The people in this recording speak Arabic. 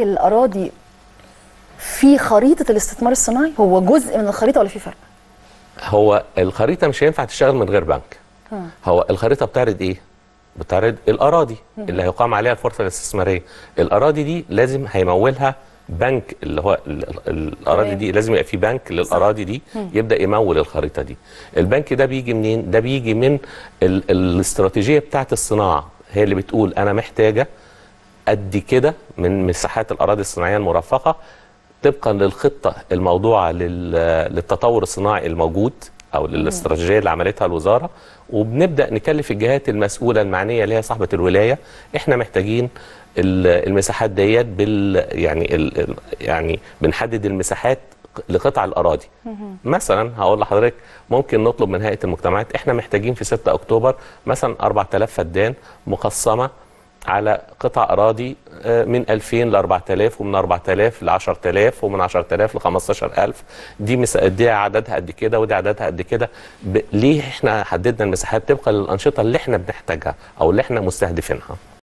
الأراضي في خريطة الاستثمار الصناعي هو جزء من الخريطة ولا في فرق؟ هو الخريطة مش هينفع تشتغل من غير بنك. هو الخريطة بتعرض إيه؟ بتعرض الأراضي اللي هيقام عليها الفرصة الاستثمارية. الأراضي دي لازم هيمولها بنك، اللي هو الأراضي دي لازم يبقى في بنك للأراضي دي يبدأ يمول الخريطة دي. البنك ده بيجي منين؟ ده بيجي من الاستراتيجية بتاعة الصناعة، هي اللي بتقول أنا محتاجة قد كده من مساحات الأراضي الصناعية المرفقة طبقا للخطة الموضوعة للتطور الصناعي الموجود أو للاستراتيجية اللي عملتها الوزارة، وبنبدأ نكلف الجهات المسؤولة المعنية اللي هي صاحبة الولاية إحنا محتاجين المساحات ديت يعني بنحدد المساحات لقطع الأراضي. مثلا هقول لحضرتك ممكن نطلب من هيئة المجتمعات إحنا محتاجين في 6 أكتوبر مثلا 4000 فدان مقسمة على قطع أراضي من 2000 ل 4000 ومن 4000 ل 10000 ومن 10000 ل 15000، دي عددها قد كده ودي عددها قد كده. ليه احنا حددنا المساحات؟ طبقا للأنشطة اللي احنا بنحتاجها أو اللي احنا مستهدفينها.